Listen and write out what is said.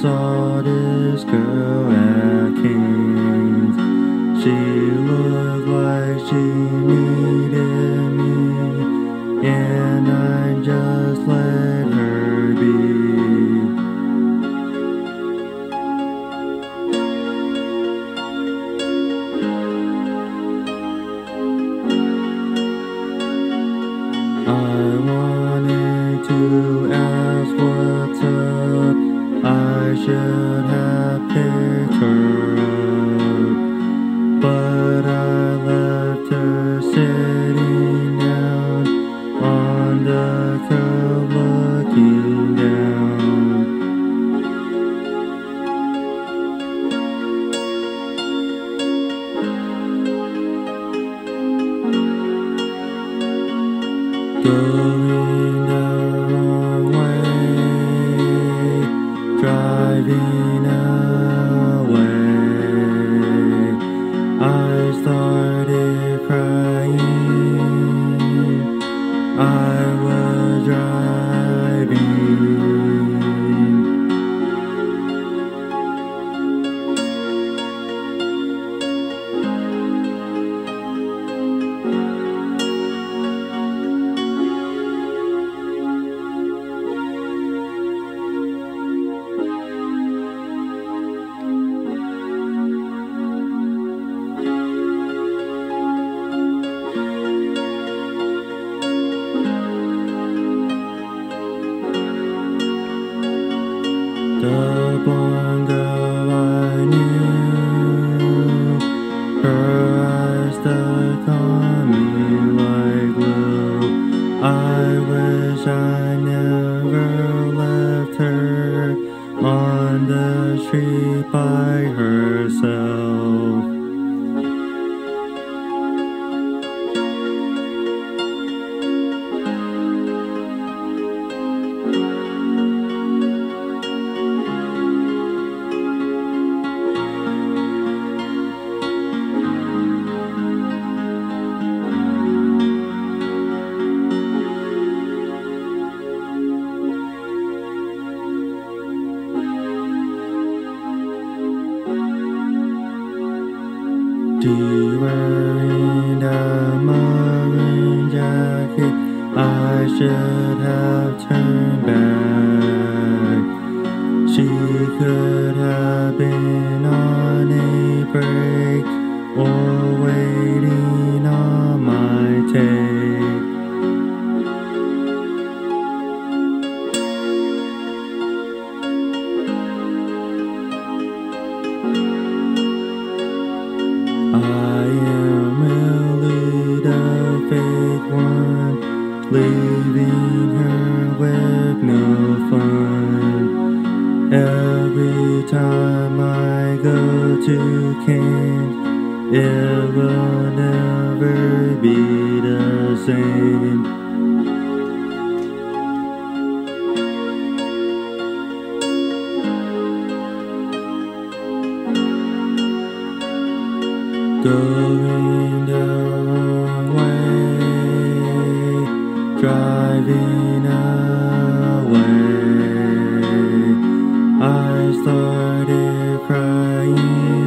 saw this girl at Canes. She looked like she needed me, and I just let her be. I wanted to ask what's up, I should have picked her up, but I left her sitting down on the curb looking down. Going the wrong way, driving away, I started crying. I was driving. The blonde girl I knew, her eyes stuck on me like glue. I wish I never left her on the street by herself. She wearing a maroon jacket, I should have turned back. She could have been on a break or waiting on my take. I am really the fake one, leaving her with no fun. Every time I go to Canes, it will never be the same. Going the wrong way, driving away, I started crying.